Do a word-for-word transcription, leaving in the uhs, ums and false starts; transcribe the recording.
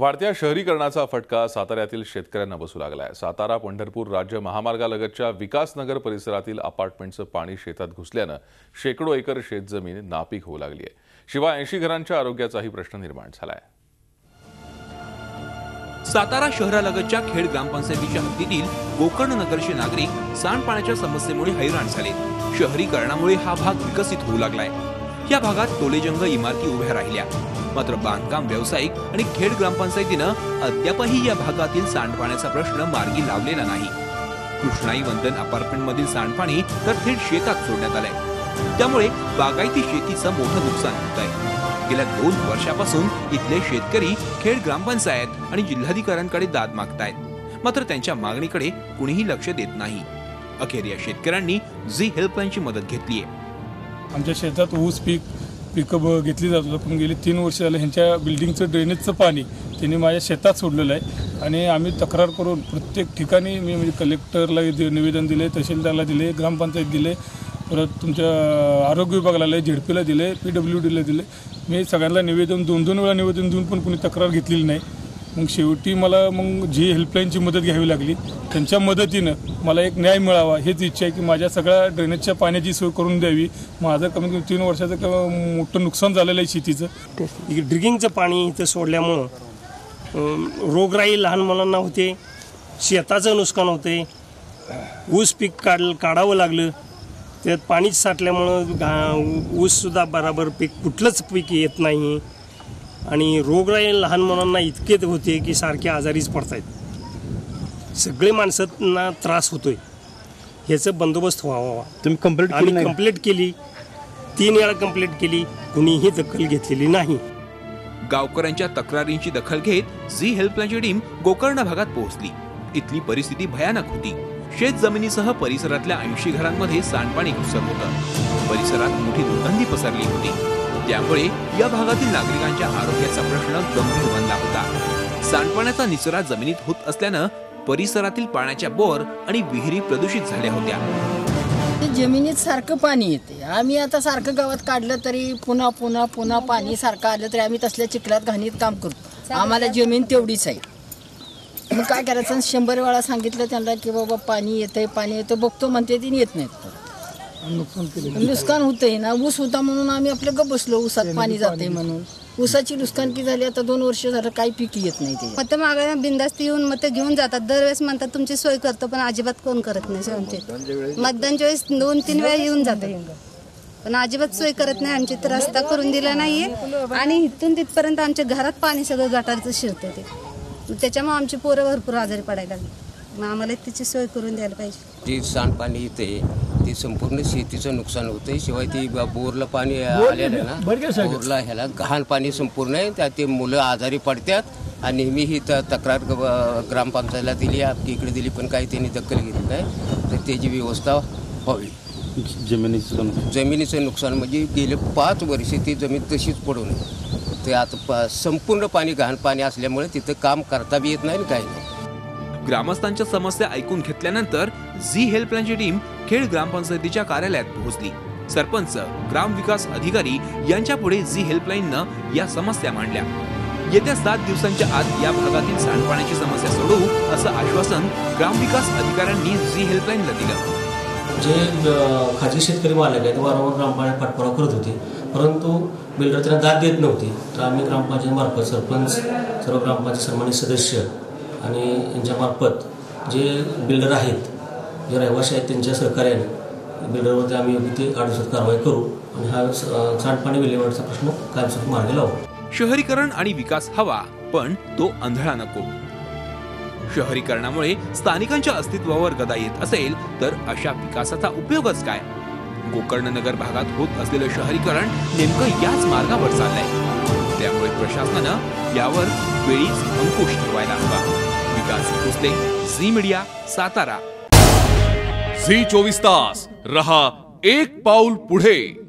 वाढत्या शहरीकरणाचा फटका साताऱ्यातील शेतकऱ्यांना बसू लागला आहे। सातारा पंढरपूर राज्य महामार्गालगतच्या विकासनगर परिसरातील अपार्टमेंटचं पाणी शेतात घुसल्यानं शेकडो एकर शेतजमीन नापीक होऊ लागली आहे। शिवाय ऐंशी घरांच्या आरोग्याचाही प्रश्न निर्माण झाला आहे। सातारा शहरालगतच्या खेड ग्रामपंचायतीच्या हद्दीतील गोकर्ण नगरचे नागरिक सांडपाण्याच्या समस्येमुळे हैराण झालेत। शहरीकरणामुळे हा भाग विकसित होऊ लागलाय। या भागात टोलेजंग इमारती उभ्या राहिल्या, मात्र बांधकाम व्यावसायिक आणि खेड ग्रामपंचायतीनं अद्यापही या भागातील सांडपाण्याचा प्रश्न मार्गी लावलेला नाही। कृष्णाई वंदन अपार्टमेंटमधील सांडपाणी तर थेट शेतात सोडण्यात आलंय, त्यामुळे बागायती शेतीचं मोठं नुकसान होत आहे। गेल्या दोन वर्षापासून इथले शेतकरी खेड ग्रामपंचायत आणि जिल्हाधिकाऱ्यांकडे दाद मागतायत, मात्र त्यांच्या मागणीकडे कुणीही लक्ष देत नाही। अखेर या शेतकऱ्यांनी झी हेल्पलाईनची मदत घेतली आहे। आमच्या शेतात ऊस पीक पिकअप घेतली जात होतं, पण गेली तीन वर्ष झालं ह्यांच्या बिल्डिंगचं ड्रेनेजचं पाणी त्यांनी माझ्या शेतात सोडलेलं आहे। आणि आम्ही तक्रार करून प्रत्येक ठिकाणी मी म्हणजे कलेक्टरला निवेदन दिले, तहसीलदारला दिले, ग्रामपंचायत दिले, परत तुमच्या आरोग्य विभागाला दिले, झेडपीला दिले, पी डब्ल्यू डीला दिले। मी सगळ्यांना निवेदन दोन दोन वेळा निवेदन देऊन पण कोणी तक्रार घेतलेली नाही। मग शेवटी मला मग जी हेल्पलाईनची मदत घ्यावी लागली। त्यांच्या मदतीनं मला एक न्याय मिळावा हेच इच्छा आहे की माझ्या सगळ्या ड्रेनेजच्या पाण्याची सोय करून द्यावी। माझं कमीत कमी तीन वर्षाचं मोठं नुकसान झालेलं आहे शेतीचं। ड्रिंकिंगचं पाणी इथं सोडल्यामुळं रोगराई लहान मुलांना होते, शेताचं नुकसान होते, ऊस पीक काढ काढावं लागलं, त्यात पाणीच साठल्यामुळं ऊससुद्धा बराबर पीक कुठलंच पीक येत नाही आणि रोगराई लहान मुलांना इतकेच होते की सारखे आजारीच पडतायत। सगळे माणसांना त्रास होतोय, ह्याचं बंदोबस्त व्हावा। तुम्ही कंप्लीट आम्ही कंप्लीट केली, तीन वेळा कंप्लीट केली, कुणीही दखल घेतलेली नाही। गावकऱ्यांच्या तक्रारींची दखल घेत झी हेल्पलाईनची टीम गोकर्ण भागात पोहोचली। इथली परिस्थिती भयानक होती। शेत जमिनीसह परिसरातल्या ऐंशी घरांमध्ये सांडपाणी घुसत होतं। परिसरात मोठी दुर्गंधी पसरली होती, त्यामुळे या भागातील नागरिकांच्या आरोग्याचा प्रश्न गंभीर बनला होता। सांडपाण्याचा निचरा जमिनीत होत असल्यानं परिसरातील पाण्याच्या बोर आणि विहिरी प्रदूषित झाल्या होत्या। जमिनीत सारखं पाणी येते, आम्ही आता सारखं गावात काढलं तरी पुन्हा पुन्हा पुन्हा पाणी सारखं आलं तरी आम्ही तसल्या चिखलात घाणीत काम करतो। आम्हाला जमीन तेवढीच आहे, मग काय करायचं? शंभर वेळा सांगितलं त्यांना की बाबा पाणी येतंय पाणी येतं, बघतो म्हणते ती येत नाहीत, नुकसान होते ना। ऊस होता म्हणून आम्ही आपल्या गप बसलो, ऊसात पाणी जाते म्हणून। ऊसाची नुकसानकी झाली, आता दोन वर्ष झालं काही पीक येत नाही। ते मत मागायला बिंदास्त येऊन मत घेऊन जातात, दरवेळेस म्हणतात तुमची सोय करतो, पण अजिबात कोण करत नाही। आमचे मतदानच्या वेळेस दोन तीन वेळा येऊन जाते, पण अजिबात सोय करत नाही। आमची तर रस्ता करून दिला नाहीये आणि इथून तिथपर्यंत आमच्या घरात पाणी सगळं गटारचं शिरतं ते, त्याच्यामुळे आमची पोरं भरपूर आजारी पडायला लागली। मग आम्हाला तिची सोय करून द्यायला पाहिजे। जी सांडपाणी येते ती संपूर्ण शेतीचं नुकसान होतंय, शिवाय ती बोरला पाणी आलेलं ना, बोरला ह्याला घाण पाणी संपूर्ण आहे, त्यात ते मुलं आजारी पडतात। आणि नेहमी ही तक्रार ग्रामपंचायतीला दिली, आपली इकडे दिली, पण काही त्यांनी दखल घेतली नाही, तर त्याची व्यवस्था व्हावी। जमिनीचं जमिनीचं नुकसान म्हणजे गेले पाच वर्षे ती जमीन तशीच पडून आहे, ते आता संपूर्ण पाणी घाण पाणी असल्यामुळे तिथं काम करता बी येत नाही आणि काही नाही। ग्रामस्थांच्या समस्या ऐकून घेतल्यानंतर झी हेल्पलाईनची टीम खेड ग्रामपंचायतीच्या कार्यालयात पोहोचली। सरपंच, ग्रामविकास अधिकारी यांच्यापुढे झी हेल्पलाईननं या समस्या मांडल्या। येत्या सात दिवसांच्या आत या भागातील सांडपाण्याची समस्या सोडवू असं आश्वासन ग्रामविकास अधिकाऱ्यांनी झी हेल्पलाईनला दिलं। जे खाजगी शेतकरी मालक आहेत वारंवार ग्रामपंचायत पाठपुरा करत होते, परंतु बिल्डर त्यांना दाद देत नव्हते। तर आम्ही ग्रामपंचायतीमार्फत सरपंच, सर्व ग्रामपंचायत सन्मानित सदस्य आणि यांच्यामार्फत जे बिल्डर आहेत, जे रहिवासी आहेत, त्यांच्या सहकार्याने बिल्डरवरती आम्ही योग्य ती आठ दिवसात कारवाई करू आणि हा सांडपाणी विल्हेवाटचा प्रश्न कायमस्वरूपी मार्गी लावू। शहरीकरण आणि विकास हवा, पण तो आंधळा नको। शहरीकरणामुळे स्थानिकांच्या अस्तित्वावर गदा येत असेल तर अशा विकासाचा उपयोगच काय? गोकर्ण नगर भागात होत असलेलं शहरीकरण नेमकं याच मार्गावर चाललंय, त्यामुळे प्रशासनानं यावर वेळीच अंकुश ठेवायला हवा। झी मीडिया सातारा, झी चोवीस तास, रहा एक पाऊल पुढे।